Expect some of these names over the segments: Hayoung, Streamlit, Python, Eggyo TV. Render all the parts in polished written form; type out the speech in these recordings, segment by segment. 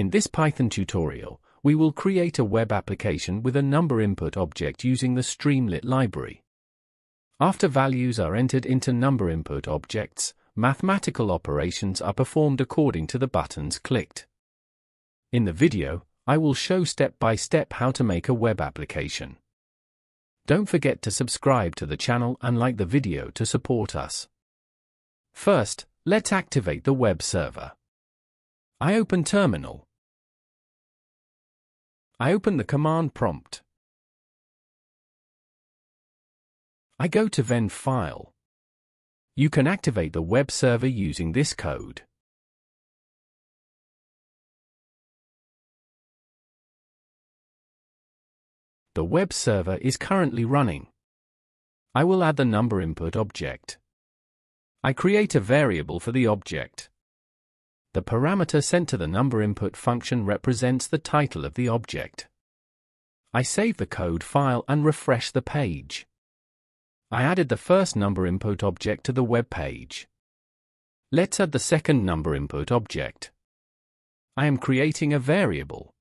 In this Python tutorial, we will create a web application with a number input object using the Streamlit library. After values are entered into number input objects, mathematical operations are performed according to the buttons clicked. In the video, I will show step by step how to make a web application. Don't forget to subscribe to the channel and like the video to support us. First, let's activate the web server. I open Terminal. I open the command prompt. I go to Venn file. You can activate the web server using this code. The web server is currently running. I will add the number input object. I create a variable for the object. The parameter sent to the number input function represents the title of the object. I save the code file and refresh the page. I added the first number input object to the web page. Let's add the second number input object. I am creating a variable.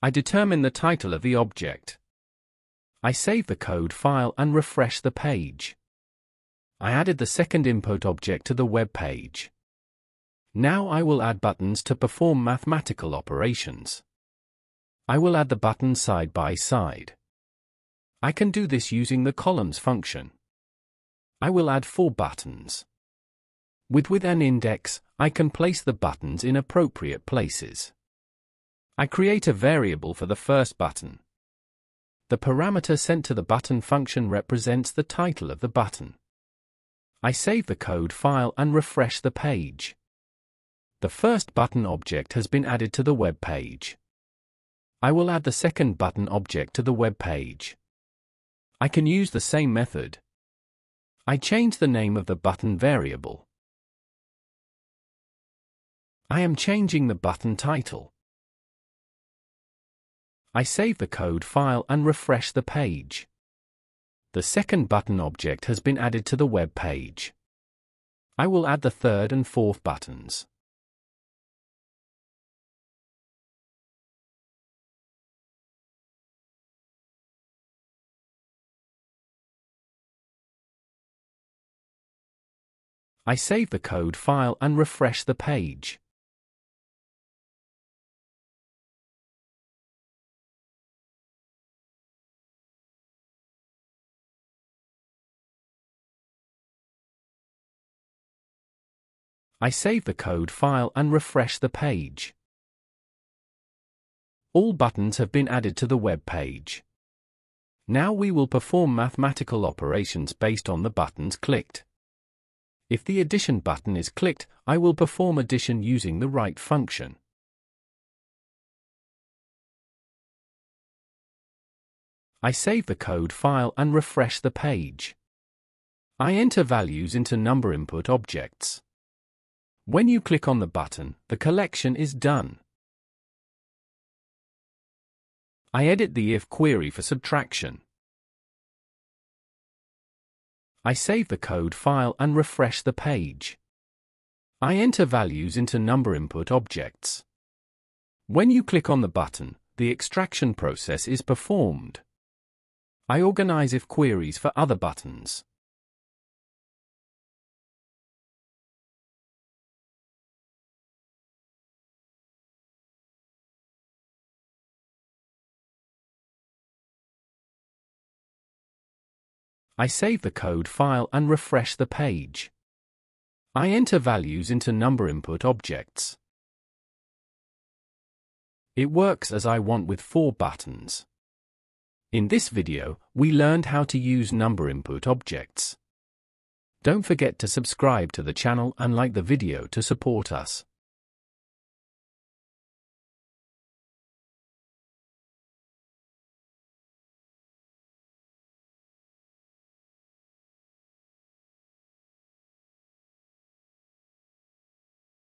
I determine the title of the object. I save the code file and refresh the page. I added the second input object to the web page. Now I will add buttons to perform mathematical operations. I will add the buttons side by side. I can do this using the columns function. I will add 4 buttons. With an index, I can place the buttons in appropriate places. I create a variable for the first button. The parameter sent to the button function represents the title of the button. I save the code file and refresh the page. The first button object has been added to the web page. I will add the second button object to the web page. I can use the same method. I change the name of the button variable. I am changing the button title. I save the code file and refresh the page. The second button object has been added to the web page. I will add the third and fourth buttons. I save the code file and refresh the page. I save the code file and refresh the page. All buttons have been added to the web page. Now we will perform mathematical operations based on the buttons clicked. If the addition button is clicked, I will perform addition using the right function. I save the code file and refresh the page. I enter values into number input objects. When you click on the button, the collection is done. I edit the if query for subtraction. I save the code file and refresh the page. I enter values into number input objects. When you click on the button, the extraction process is performed. I organize if queries for other buttons. I save the code file and refresh the page. I enter values into number input objects. It works as I want with 4 buttons. In this video, we learned how to use number input objects. Don't forget to subscribe to the channel and like the video to support us.